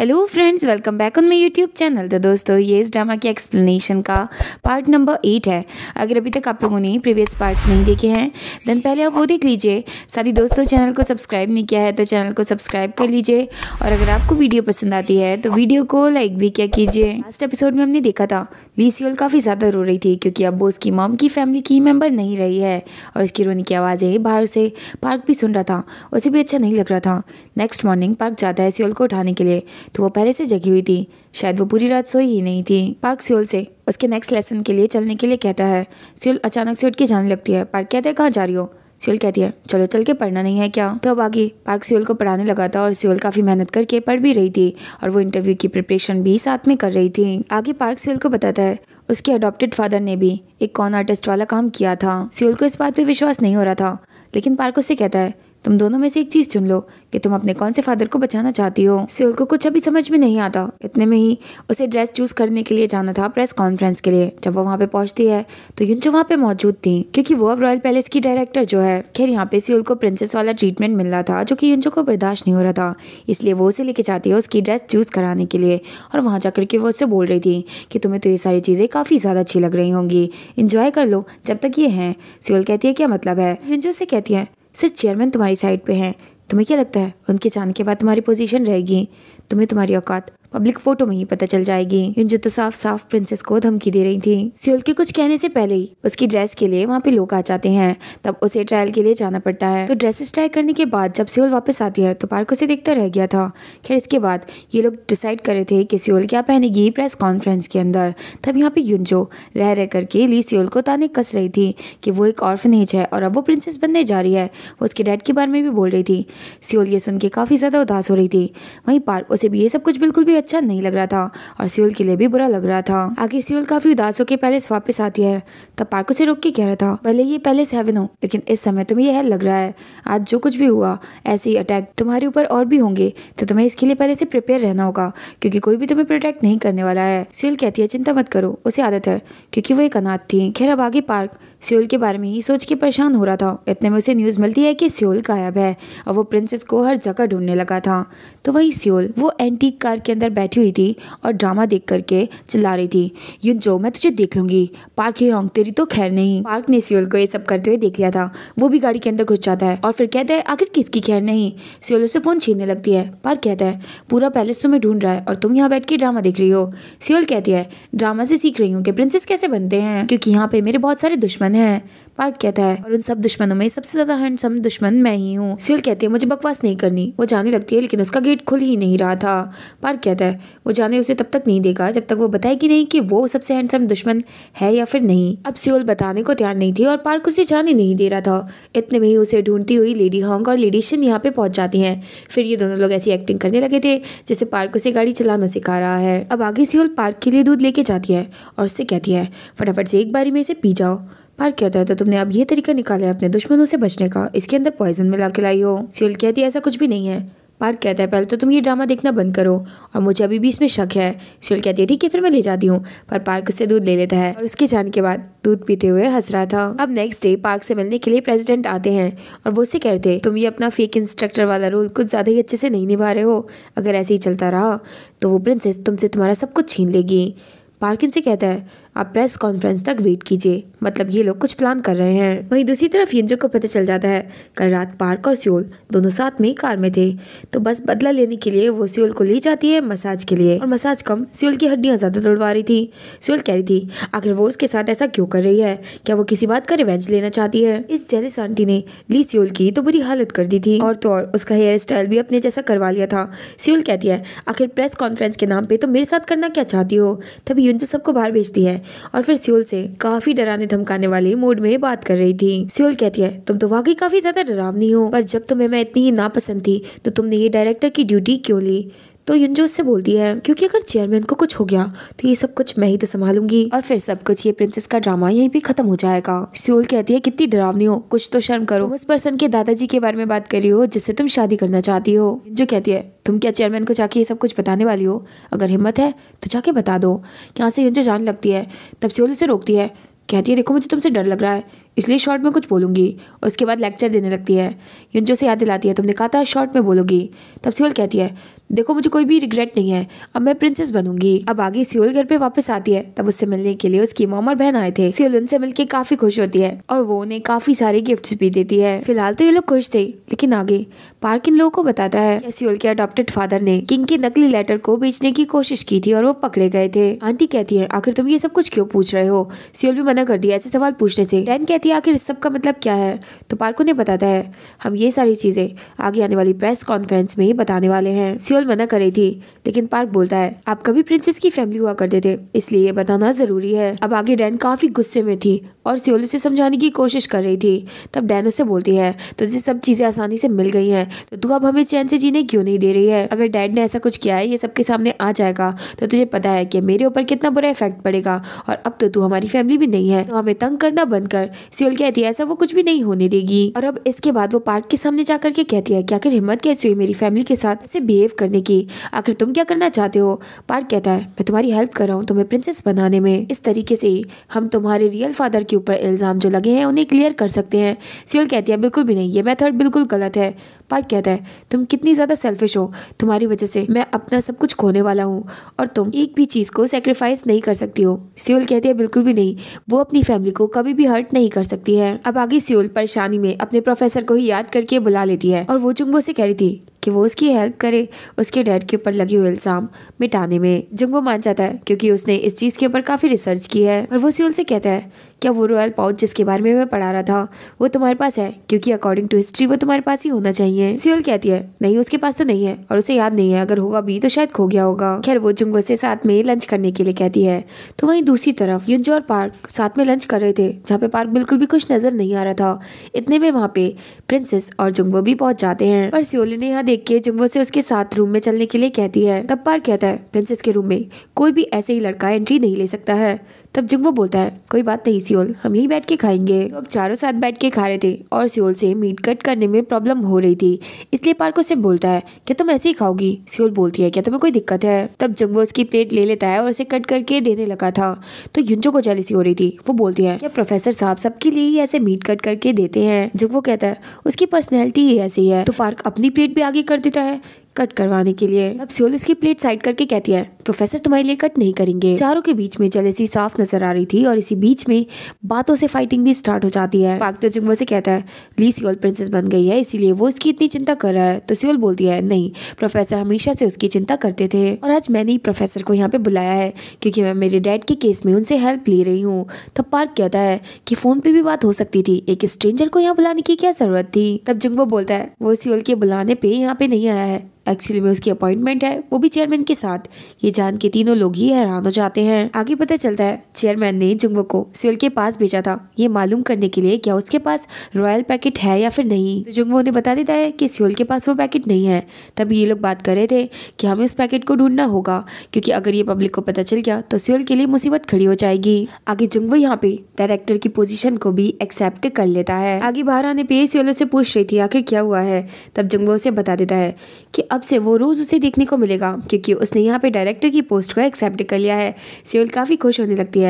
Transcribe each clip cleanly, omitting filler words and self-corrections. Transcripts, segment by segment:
Hello friends, welcome back on my YouTube channel. तो दोस्तों, ये इस ड्रामा की एक्सप्लेनेशन का पार्ट नंबर 8 है। अगर अभी तक आप लोगों ने प्रीवियस पार्ट्स नहीं देखे हैं देन पहले आप वो देख लीजिए। साथ ही दोस्तों, चैनल को सब्सक्राइब नहीं किया है तो चैनल को सब्सक्राइब कर लीजिए, और अगर आपको वीडियो पसंद आती है तो वीडियो को लाइक भी किया कीजिए। लास्ट एपिसोड में हमने देखा था ली सियोल काफ़ी ज़्यादा रो रही थी, क्योंकि अब वो उसकी मॉम की फैमिली की मेम्बर नहीं रही है, और उसकी रोने की आवाज़ें बाहर से पार्क भी सुन रहा था। उसे भी अच्छा नहीं लग रहा था। नेक्स्ट मॉर्निंग पार्क जाता है सियोल को उठाने के लिए, तो वो पहले से जगी हुई थी, शायद वो पूरी रात सोई ही नहीं थी। पार्क सियोल से उसके नेक्स्ट लेसन के लिए चलने के लिए कहता है। सियोल अचानक से उठ के जाने लगती है। पार्क कहता है, कहाँ जा रही हो? सियोल कहती है, चलो चल के पढ़ना नहीं है क्या? तो अब आगे पार्क सियोल को पढ़ाने लगा था, और सियोल काफ़ी मेहनत करके पढ़ भी रही थी, और वो इंटरव्यू की प्रिपरेशन भी साथ में कर रही थी। आगे पार्क सियोल को बताता है उसके अडॉप्टेड फादर ने भी एक कॉन आर्टिस्ट वाला काम किया था। सियोल को इस बात पर विश्वास नहीं हो रहा था, लेकिन पार्क उससे कहता है, तुम दोनों में से एक चीज़ चुन लो कि तुम अपने कौन से फादर को बचाना चाहती हो। सियोल को कुछ अभी समझ में नहीं आता। इतने में ही उसे ड्रेस चूज़ करने के लिए जाना था प्रेस कॉन्फ्रेंस के लिए। जब वो वहाँ पे पहुँचती है तो युनजू वहाँ पे मौजूद थी, क्योंकि वो अब रॉयल पैलेस की डायरेक्टर जो है। खैर, यहाँ पे सियोल को प्रिंसेस वाला ट्रीटमेंट मिल रहा था, जो कि युनजू को बर्दाश्त नहीं हो रहा था, इसलिए वो उसे लेके जाती है उसकी ड्रेस चूज़ कराने के लिए। और वहाँ जाकर के वो उससे बोल रही थी कि तुम्हें तो ये सारी चीज़ें काफ़ी ज़्यादा अच्छी लग रही होंगी, इन्जॉय कर लो जब तक ये हैं। सियोल कहती है, क्या मतलब है? युनजू से कहती है, सर चेयरमैन तुम्हारी साइड पे हैं, तुम्हें क्या लगता है उनके जाने के बाद तुम्हारी पोजीशन रहेगी? तुम्हें तुम्हारी औकात पब्लिक फोटो में ही पता चल जाएगी। युनजू तो साफ साफ प्रिंसेस को धमकी दे रही थी। सियोल के कुछ कहने से पहले ही उसकी ड्रेस के लिए वहाँ पे लोग आ जाते हैं, तब उसे ट्रायल के लिए जाना पड़ता है। तो ड्रेसेस ट्राई करने के बाद जब सियोल वापस आती है तो पार्क उसे देखता रह गया था। खैर, इसके बाद ये लोग डिसाइड कर रहे थे कि सियोल क्या पहनेगी प्रेस कॉन्फ्रेंस के अंदर। तब यहाँ पे युनजू रह करके ली सियोल को ताने कस रही थी कि वो एक ऑर्फनेज है और अब वो प्रिंसेस बनने जा रही है। वो उसके डैड के बारे में भी बोल रही थी। सियोल ये सुन के काफ़ी ज़्यादा उदास हो रही थी। वहीं पार्क उसे भी ये सब कुछ बिल्कुल अच्छा नहीं लग रहा था, और सियोल के लिए भी बुरा लग रहा था। आगे सियोल काफी उदास होकर पैलेस वापस आती है, तब पार्क उसे रोक के कह रहा था, भले ये पैलेस हेवन हो, लेकिन इस समय तुम्हें यह लग रहा है आज जो कुछ भी हुआ ऐसे ही अटैक तुम्हारे ऊपर और भी होंगे, तो तुम्हें इसके लिए पहले से प्रिपेयर रहना होगा, क्योंकि कोई भी तुम्हें प्रोटेक्ट नहीं करने वाला है। सियोल कहती है, चिंता मत करो, उसे आदत है क्योंकि वो एक अनाथ थी। खैर, अब आगे पार्क सियोल के बारे में ही सोच के परेशान हो रहा था। इतने में उसे न्यूज़ मिलती है कि सियोल गायब है, और वो प्रिंसेस को हर जगह ढूंढने लगा था। तो वही सियोल वो एंटीक कार के अंदर बैठी हुई थी और ड्रामा देख करके चिल्ला रही थी, युनजू मैं तुझे देख लूंगी, पार्क ही होंग तेरी तो खैर नहीं। पार्क ने सियोल को ये सब करते हुए देख लिया था। वो भी गाड़ी के अंदर घुस जाता है और फिर कहता है, आखिर किसकी खैर नहीं। सियोल उसे फ़ोन छीनने लगती है। पार्क कहता है, पूरा पैलेस तुम्हें ढूंढ रहा है और तुम यहाँ बैठ के ड्रामा देख रही हो। सियोल कहती है, ड्रामा से सीख रही हूँ कि प्रिंसेस कैसे बनते हैं, क्योंकि यहाँ पे मेरे बहुत सारे दुश्मन है। पार्क कहता है, और उन सब दुश्मनों में सबसे ज्यादा हैंडसम दुश्मन मैं ही हूँ। सियोल कहती है, मुझे बकवास नहीं करनी। वो जाने लगती है, लेकिन उसका गेट खुल ही नहीं रहा था। पार्क कहता है, वो जाने उसे तब तक नहीं देगा जब तक वो बताएगी नहीं कि वो सबसे हैंडसम दुश्मन है या फिर नहीं। अब सियोल बताने को तैयार नहीं थी और पार्क उसे जाने नहीं दे रहा था। इतने में ही उसे ढूंढती हुई लेडी हॉन्ग और लेडी शिन यहाँ पे पहुंच जाती है। फिर ये दोनों लोग ऐसी एक्टिंग करने लगे थे जैसे पार्क उसे गाड़ी चलाना सिखा रहा है। अब आगे सियोल पार्क के लिए दूध लेके जाती है और उससे कहती है, फटाफट से एक बारी में इसे पी जाओ। पार्क कहता है, तो तुमने अब ये तरीका निकाला है अपने दुश्मनों से बचने का, इसके अंदर पॉइजन मिला के लाई हो। सियोल कहती है, ऐसा कुछ भी नहीं है। पार्क कहता है, पहले तो तुम ये ड्रामा देखना बंद करो, और मुझे अभी भी इसमें शक है। सियोल कहती है, ठीक है फिर मैं ले जाती हूँ। पर पार्क उससे दूध ले लेता है और उसके जाने के बाद दूध पीते हुए हंस रहा था। अब नेक्स्ट डे पार्क से मिलने के लिए प्रेसिडेंट आते हैं और वो उससे कहते हैं, तुम ये अपना फेक इंस्ट्रक्टर वाला रोल कुछ ज़्यादा ही अच्छे से नहीं निभा रहे हो, अगर ऐसे ही चलता रहा तो वो प्रिंसेस तुमसे तुम्हारा सब कुछ छीन लेगी। पार्क इनसे कहता है, आप प्रेस कॉन्फ्रेंस तक वेट कीजिए, मतलब ये लोग कुछ प्लान कर रहे हैं। वहीं दूसरी तरफ युनजू को पता चल जाता है कल रात पार्क और सियोल दोनों साथ में ही कार में थे, तो बस बदला लेने के लिए वो सियोल को ले जाती है मसाज के लिए, और मसाज कम सियोल की हड्डियाँ ज़्यादा तोड़वा रही थी। सियोल कह रही थी, आखिर वो उसके साथ ऐसा क्यों कर रही है, क्या वो किसी बात का रिवेंज लेना चाहती है? इस जेलिस आंटी ने ली सियोल की तो बुरी हालत कर दी थी, और तो और उसका हेयर स्टाइल भी अपने जैसा करवा लिया था। सियोल कहती है, आखिर प्रेस कॉन्फ्रेंस के नाम पर तुम मेरे साथ करना क्या चाहती हो? तभी युनजू सबको बाहर भेजती है, और फिर सियोल से काफी डराने धमकाने वाले मूड में बात कर रही थी। सियोल कहती है, तुम तो वाकई काफी ज्यादा डरावनी हो, पर जब तुम्हें मैं इतनी ही नापसंद थी तो तुमने ये डायरेक्टर की ड्यूटी क्यों ली? तो युनजू उससे बोलती है, क्योंकि अगर चेयरमैन को कुछ हो गया तो ये सब कुछ मैं ही तो संभालूंगी, और फिर सब कुछ ये प्रिंसेस का ड्रामा यहीं पे खत्म हो जाएगा। सियोल कहती है, कितनी डरावनी हो, कुछ तो शर्म करो। तुम उस पर्सन के दादाजी के बारे में बात कर रही हो जिससे तुम शादी करना चाहती हो। युनजू कहती है, तुम क्या चेयरमैन को जाके ये सब कुछ बताने वाली हो? अगर हिम्मत है तो जाके बता दो। यहाँ से युनजू जान लगती है, तब सियोल उसे रोकती है, कहती है, देखो मुझे तुमसे डर लग रहा है, इसलिए शॉर्ट में कुछ बोलूँगी। उसके बाद लेक्चर देने लगती है। युनजू से याद दिलाती है, तुमने कहा था शॉर्ट में बोलोगी। तब सियोल कहती है, देखो मुझे कोई भी रिग्रेट नहीं है, अब मैं प्रिंसेस बनूंगी। अब आगे सियोल घर पे वापस आती है, तब उससे मिलने के लिए उसकी मामा और बहन आए थे। सियोल उनसे मिलकर काफी खुश होती है और वो उन्हें काफी सारे गिफ्ट्स भी देती है। फिलहाल तो ये लोग खुश थे, लेकिन आगे पार्क इन लोगों को बताता है कि सियोल के अडॉप्टेड फादर ने किंग के नकली लेटर को बेचने की कोशिश की थी और वो पकड़े गए थे। आंटी कहती है आखिर तुम ये सब कुछ क्यों पूछ रहे हो, सियोल भी मना कर दिया ऐसे सवाल पूछने से। डैन कहती है आखिर इस सब का मतलब क्या है, तो पार्क उन्हें बताता है हम ये सारी चीजें आगे आने वाली प्रेस कॉन्फ्रेंस में ही बताने वाले हैं। सियोल मना कर रही थी, लेकिन पार्क बोलता है आप कभी प्रिंसेस की फैमिली हुआ करते थे, इसलिए ये बताना जरूरी है। अब आगे डैन काफी गुस्से में थी और सियोल उसे समझाने की कोशिश कर रही थी, तब डैन उससे बोलती है तुझे सब चीजें आसानी से मिल गई हैं, तो तू अब हमें चैन से जीने क्यों नहीं दे रही है। अगर डैड ने ऐसा कुछ किया है ये सबके सामने आ जाएगा, तो तुझे पता है कि मेरे ऊपर कितना बुरा इफेक्ट पड़ेगा, और अब तो तू हमारी फैमिली भी नहीं है, तो हमें तंग करना बंद कर। सियोल कहती है ऐसा वो कुछ भी नहीं होने देगी। और अब इसके बाद वो पार्क के सामने जाकर के कहती है कि आखिर हिम्मत कैसे हुई मेरी फैमिली के साथ ऐसे बिहेव करने की, आखिर तुम क्या करना चाहते हो। पार्क कहता है मैं तुम्हारी हेल्प कर रहा हूँ तुम्हें प्रिंसेस बनाने में, इस तरीके से ही हम तुम्हारे रियल फादर के ऊपर इल्जाम जो लगे हैं उन्हें क्लियर कर सकते हैं। सियोल कहती है बिल्कुल भी नहीं, ये मेथड बिल्कुल गलत है। पार्क कहता है तुम कितनी ज़्यादा सेल्फिश हो, तुम्हारी वजह से मैं अपना सब कुछ खोने वाला हूँ और तुम एक भी चीज़ को सेक्रीफाइस नहीं कर सकती हो। सियोल कहती है बिल्कुल भी नहीं, वो अपनी फैमिली को कभी भी हर्ट नहीं कर सकती है। अब आगे सियोल परेशानी में अपने प्रोफेसर को ही याद करके बुला लेती है और वो जुंगवू से कह रही थी कि वो उसकी हेल्प करे उसके डैड के ऊपर लगे हुए इल्ज़ाम मिटाने में। जुंगवू मान जाता है क्योंकि उसने इस चीज़ के ऊपर काफ़ी रिसर्च की है, और वो सियोल से कहता है क्या वो रॉयल पाउच जिसके बारे में मैं पढ़ा रहा था वो तुम्हारे पास है, क्योंकि अकॉर्डिंग टू हिस्ट्री वो तुम्हारे पास ही होना चाहिए। सियोल कहती है नहीं उसके पास तो नहीं है और उसे याद नहीं है, अगर होगा भी तो शायद खो गया होगा। खैर वो जुंगवू से साथ में लंच करने के लिए कहती है, तो वहीं दूसरी तरफ युंजो और पार्क साथ में लंच कर रहे थे, जहाँ पे पार्क बिल्कुल भी कुछ नजर नहीं आ रहा था। इतने में वहाँ पे प्रिंसेस और जुंगवू भी पहुंच जाते हैं और सियोल ने यहाँ देख के जुंगवू से उसके साथ रूम में चलने के लिए कहती है। तब पार्क कहता है प्रिंसेस के रूम में कोई भी ऐसे ही लड़का एंट्री नहीं ले सकता है। तब जुंगवू बोलता है कोई बात नहीं सियोल, हम यहीं बैठ के खाएंगे। तो अब चारों साथ बैठ के खा रहे थे और सियोल से मीट कट करने में प्रॉब्लम हो रही थी, इसलिए पार्क उससे बोलता है क्या तुम ऐसे ही खाओगी। सियोल बोलती है क्या तुम्हें कोई दिक्कत है। तब जुंगवू उसकी प्लेट ले लेता है और उसे कट करके देने लगा था, तो युंजो को जेलसी हो रही थी। वो बोलती है क्या प्रोफेसर साहब सबके लिए ही ऐसे मीट कट करके देते हैं। जुंगवू कहता है उसकी पर्सनैलिटी ही ऐसी है, तो पार्क अपनी प्लेट भी आगे कर देता है कट करवाने के लिए। अब सियोल इसकी प्लेट साइड करके कहती है प्रोफेसर तुम्हारे लिए कट नहीं करेंगे। चारों के बीच में जलसी साफ नजर आ रही थी और इसी बीच में बातों से फाइटिंग भी स्टार्ट हो जाती है। पार्क तो जुंगवू से कहता है ली सियोल प्रिंसेस बन गई है इसीलिए वो इसकी इतनी चिंता कर रहा है, तो सियोल बोलती है नहीं प्रोफेसर हमेशा से उसकी चिंता करते थे और आज मैंने ही प्रोफेसर को यहाँ पे बुलाया है क्योंकि मैं मेरे डैड के केस में उनसे हेल्प ले रही हूँ। तब पार्क कहता है कि फोन पे भी बात हो सकती थी, एक स्ट्रेंजर को यहाँ बुलाने की क्या जरूरत थी। तब जुंगवू बोलता है वो सियोल के बुलाने पे यहाँ पे नहीं आया है, एक्चुअली में उसकी अपॉइंटमेंट है वो भी चेयरमैन के साथ। ये जान के तीनों लोग ही हैरान हो जाते हैं। आगे पता चलता है चेयरमैन ने जुंगवू को सियोल के पास भेजा था ये मालूम करने के लिए क्या उसके पास रॉयल पैकेट है या फिर नहीं। तो जुंगवू ने बता देता है कि सियोल के पास वो पैकेट नहीं है। तब ये लोग बात कर रहे थे कि हमें उस पैकेट को ढूंढना होगा क्योंकि अगर ये पब्लिक को पता चल गया तो सियोल के लिए मुसीबत खड़ी हो जाएगी। आगे जुंगवू यहाँ पे डायरेक्टर की पोजीशन को भी एक्सेप्ट कर लेता है। आगे बाहर आने पे सियोल से पूछ रही थी आखिर क्या हुआ है। तब जुंगवू उसे बता देता है कि अब से वो रोज उसे देखने को मिलेगा क्योंकि उसने यहाँ पे डायरेक्टर की पोस्ट को एक्सेप्ट कर लिया है। सियोल काफ़ी खुश होने लगती है।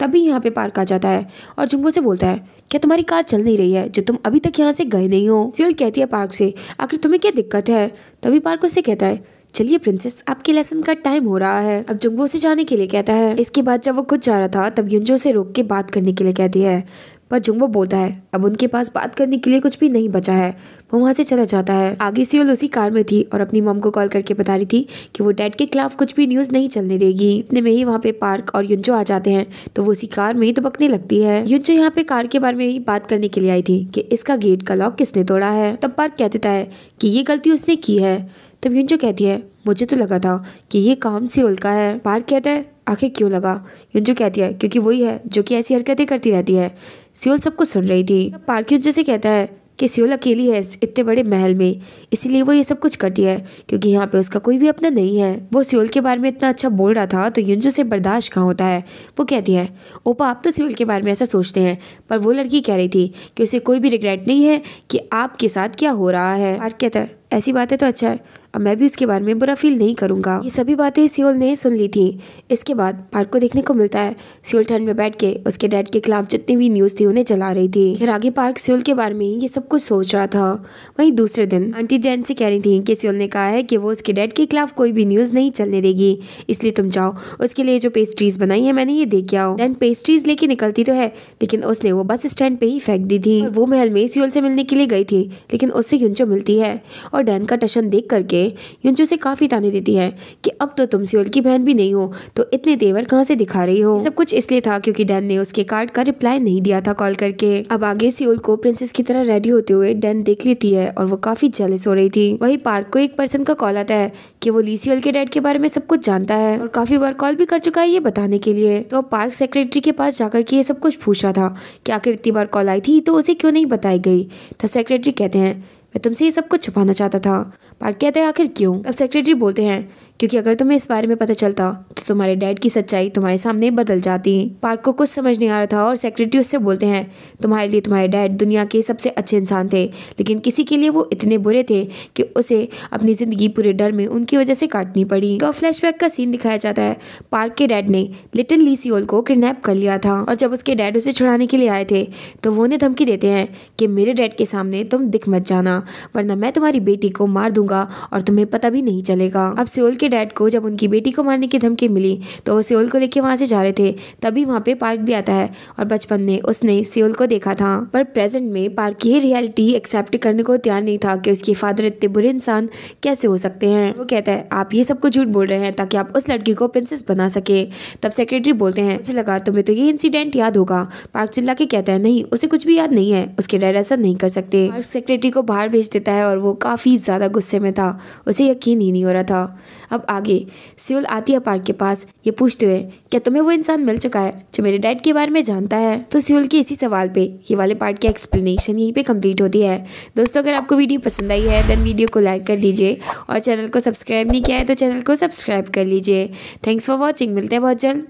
तभी यहाँ पे पार्क आ जाता है और जुंगवू से बोलता है क्या तुम्हारी कार चल नहीं रही है जो तुम अभी तक यहाँ से गए नहीं हो। सियोल कहती है पार्क से आखिर तुम्हें क्या दिक्कत है। तभी पार्क उससे कहता है चलिए प्रिंसेस आपके लेसन का टाइम हो रहा है। अब जुंगवू से जाने के लिए कहता है। इसके बाद जब वो खुद जा रहा था तब युंजो से रोक के बात करने के लिए कहती है, पर जुंगवू बोलता है अब उनके पास बात करने के लिए कुछ भी नहीं बचा है। वो वहाँ से चला जाता है। आगे सियोल उसी कार में थी और अपनी मॉम को कॉल करके बता रही थी कि वो डैड के खिलाफ कुछ भी न्यूज़ नहीं चलने देगी। इतने में ही वहाँ पे पार्क और युंजो आ जाते हैं, तो वो उसी कार में ही दबकने लगती है। युंजो यहाँ पे कार के बारे में ही बात करने के लिए आई थी कि इसका गेट का लॉक किसने तोड़ा है। तब पार्क कह देता है कि ये गलती उसने की है। तब युंजो कहती है मुझे तो लगा था कि ये काम सियोल का है। पार्क कहता है आखिर क्यों लगा। युंजो कहती है क्योंकि वही है जो कि ऐसी हरकतें करती रहती है। सियोल सबको सुन रही थी। पार्क युंजो से कहता है कि सियोल अकेली है इतने बड़े महल में, इसीलिए वो ये सब कुछ करती है क्योंकि यहाँ पे उसका कोई भी अपना नहीं है। वो सियोल के बारे में इतना अच्छा बोल रहा था तो युंजो से बर्दाश्त कहाँ होता है। वो कहती है ओपा आप तो सियोल के बारे में ऐसा सोचते हैं, पर वो लड़की कह रही थी कि उसे कोई भी रिग्रेट नहीं है कि आपके साथ क्या हो रहा है। पार्क कहता है ऐसी बात है तो अच्छा है, अब मैं भी उसके बारे में बुरा फील नहीं करूँगा। ये सभी बातें सियोल ने सुन ली थी। इसके बाद पार्क को देखने को मिलता है सियोल ठंड में बैठ के उसके डैड के खिलाफ जितनी भी न्यूज़ थी उन्हें चला रही थी। फिर आगे पार्क सियोल के बारे में ये सब कुछ सोच रहा था। वहीं दूसरे दिन आंटी जैन से कह रही थी कि सियोल ने कहा है कि वो उसके डैड के खिलाफ कोई भी न्यूज़ नहीं चलने देगी, इसलिए तुम जाओ, उसके लिए जो पेस्ट्रीज बनाई है मैंने ये दे के आओ। जैन पेस्ट्रीज लेके निकलती तो है लेकिन उसने वो बस स्टैंड पे ही फेंक दी थी। वो महल में सियोल से मिलने के लिए गई थी लेकिन उससे युनजो मिलती है और डैन का टशन देख करके युनजो से काफी ताने देती है कि अब तो तुम सियोल की बहन भी नहीं हो तो इतने तेवर कहां से दिखा रही हो। सब कुछ इसलिए था क्योंकि डैन ने उसके कार्ड का रिप्लाई नहीं दिया था कॉल करके। अब आगे सियोल को प्रिंसेस की तरह रेडी होते हुए डैन देख लेती है और वो काफी जेलस हो रही थी। वही पार्क को एक पर्सन का कॉल आता है कि वो ली सियोल के डैड के बारे में सब कुछ जानता है और काफी बार कॉल भी कर चुका है ये बताने के लिए। तो पार्क सेक्रेटरी के पास जाकर के ये सब कुछ पूछ रहा था कि आखिर इतनी बार कॉल आई थी तो उसे क्यों नहीं बताई गई। तब सेक्रेटरी कहते हैं मैं तुमसे ये सब कुछ छुपाना चाहता था। पार्क कहता है आखिर क्यों। तब सेक्रेटरी बोलते हैं क्योंकि अगर तुम्हें इस बारे में पता चलता तो तुम्हारे डैड की सच्चाई तुम्हारे सामने बदल जाती। पार्क को कुछ समझ नहीं आ रहा था और सेक्रेटरी उससे बोलते हैं तुम्हारे लिए तुम्हारे डैड दुनिया के सबसे अच्छे इंसान थे लेकिन किसी के लिए वो इतने बुरे थे कि उसे अपनी ज़िंदगी पूरे डर में उनकी वजह से काटनी पड़ी। तो फ्लैशबैक का सीन दिखाया जाता है। पार्क के डैड ने लिटिल ली सियोल को किडनैप कर लिया था और जब उसके डैड उसे छुड़ाने के लिए आए थे तो वो उन्हें धमकी देते हैं कि मेरे डैड के सामने तुम दिख मत जाना वरना मैं तुम्हारी बेटी को मार दूंगा और तुम्हें पता भी नहीं चलेगा। अब सियोल के डैड को जब उनकी बेटी को मारने की धमकी मिली तो वो सियोल को लेके वहाँ से जा रहे थे तभी वहाँ पे पार्क भी आता है और बचपन में उसने सियोल को देखा था। पर प्रेजेंट में पार्क ये रियलिटी एक्सेप्ट करने को तैयार नहीं था कि उसके फादर इतने बुरे इंसान कैसे हो सकते हैं। वो कहता है आप ये सब कुछ झूठ बोल रहे हैं ताकि आप उस लड़की को प्रिंसेस बना सके। तब सेक्रेटरी बोलते हैं मुझे लगा तुम्हें तो ये इंसिडेंट याद होगा। पार्क चिल्ला के कहता है नहीं उसे कुछ भी याद नहीं है, उसके डैड ऐसा नहीं कर सकते। पार्क सेक्रेटरी को बाहर भेज देता है और वो काफ़ी ज़्यादा गुस्से में था, उसे यकीन ही नहीं हो रहा था। अब आगे सियोल आती है पार्क के पास ये पूछते हुए क्या तुम्हें वो इंसान मिल चुका है जो मेरे डैड के बारे में जानता है। तो सियोल के इसी सवाल पे ये वाले पार्ट की एक्सप्लेनेशन यहीं पे कंप्लीट होती है। दोस्तों अगर आपको वीडियो पसंद आई है देन वीडियो को लाइक कर दीजिए और चैनल को सब्सक्राइब नहीं किया है तो चैनल को सब्सक्राइब कर लीजिए। थैंक्स फॉर वॉचिंग, मिलते हैं बहुत जल्द।